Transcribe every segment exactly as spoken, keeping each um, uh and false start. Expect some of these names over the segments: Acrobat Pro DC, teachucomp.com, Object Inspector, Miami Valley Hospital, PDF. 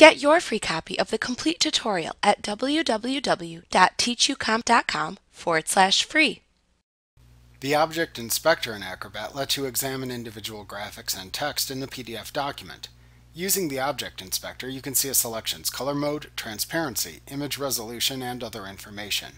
Get your free copy of the complete tutorial at www.teachucomp.com forward slash free. The Object Inspector in Acrobat lets you examine individual graphics and text in the P D F document. Using the Object Inspector, you can see a selection's color mode, transparency, image resolution, and other information.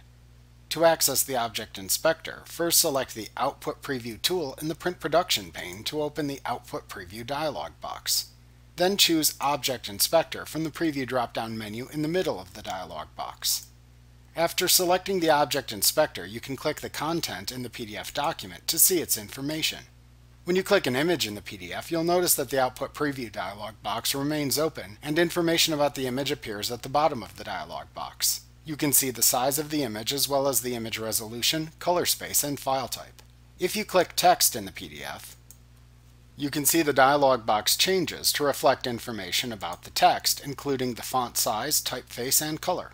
To access the Object Inspector, first select the Output Preview tool in the Print Production pane to open the Output Preview dialog box. Then choose Object Inspector from the Preview drop-down menu in the middle of the dialog box. After selecting the Object Inspector, you can click the content in the P D F document to see its information. When you click an image in the P D F, you'll notice that the Output Preview dialog box remains open and information about the image appears at the bottom of the dialog box. You can see the size of the image as well as the image resolution, color space, and file type. If you click Text in the P D F, you can see the dialog box changes to reflect information about the text, including the font size, typeface, and color.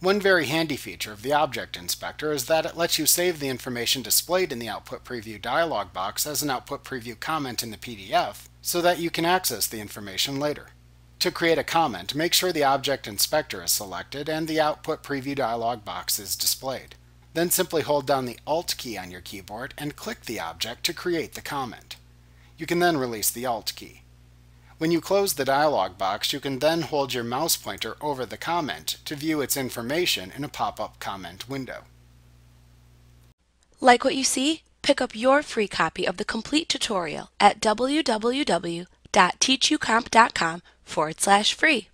One very handy feature of the Object Inspector is that it lets you save the information displayed in the Output Preview dialog box as an Output Preview comment in the P D F so that you can access the information later. To create a comment, make sure the Object Inspector is selected and the Output Preview dialog box is displayed. Then simply hold down the Alt key on your keyboard and click the object to create the comment. You can then release the Alt key. When you close the dialog box, you can then hold your mouse pointer over the comment to view its information in a pop-up comment window. Like what you see? Pick up your free copy of the complete tutorial at www.teachucomp.com forward slash free.